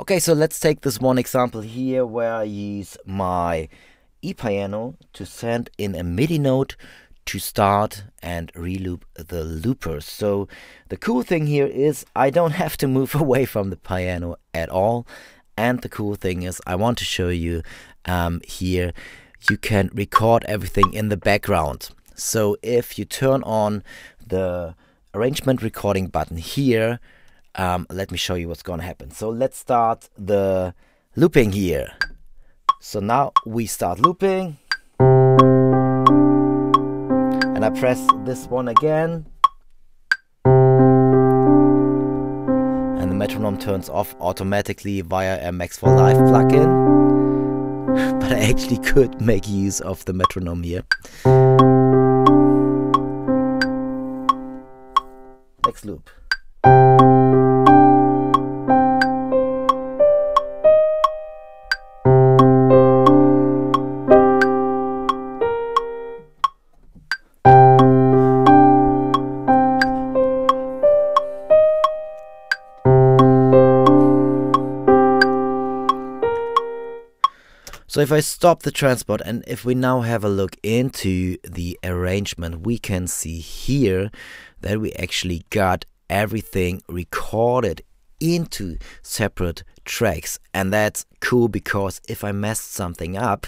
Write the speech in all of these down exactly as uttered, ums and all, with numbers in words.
Okay, so let's take this one example here where I use my E-Piano to send in a MIDI note to start and reloop the looper. So the cool thing here is I don't have to move away from the piano at all. And the cool thing is I want to show you um, here you can record everything in the background. So if you turn on the arrangement recording button here, Um, let me show you what's gonna happen. So let's start the looping here. So now we start looping. And I press this one again. And the metronome turns off automatically via a Max for Live plugin. But I actually could make use of the metronome here. Next loop. So if I stop the transport and if we now have a look into the arrangement, we can see here that we actually got everything recorded into separate tracks. And that's cool, because if I messed something up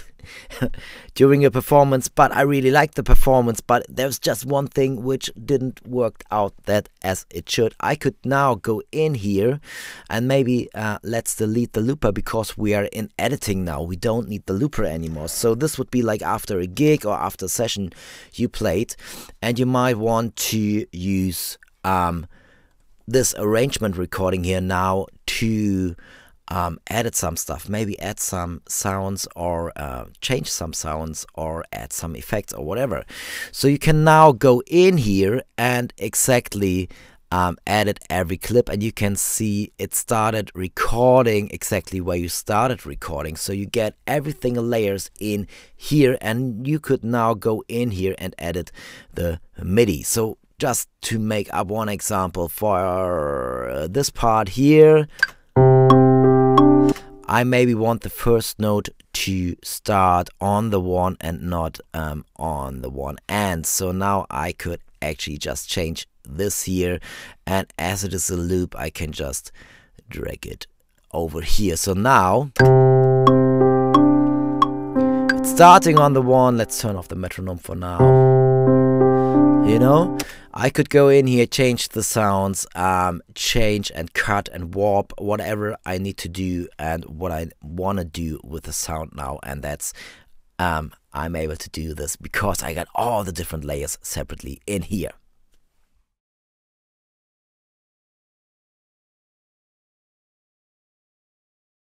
during a performance, but I really liked the performance, but there's just one thing which didn't work out that as it should, I could now go in here and maybe uh, let's delete the looper, because we are in editing now, we don't need the looper anymore. So this would be like after a gig or after a session you played, and you might want to use um, this arrangement recording here now to um, edit some stuff, maybe add some sounds or uh, change some sounds or add some effects or whatever. So you can now go in here and exactly um, edit every clip, and you can see it started recording exactly where you started recording. So you get everything in layers in here, and you could now go in here and edit the MIDI. So just to make up one example for this part here, I maybe want the first note to start on the one and not um, on the one end. So now I could actually just change this here, and as it is a loop I can just drag it over here. So now it's starting on the one. Let's turn off the metronome for now. You know, I could go in here, change the sounds, um, change and cut and warp, whatever I need to do and what I want to do with the sound now. And that's, um, I'm able to do this because I got all the different layers separately in here.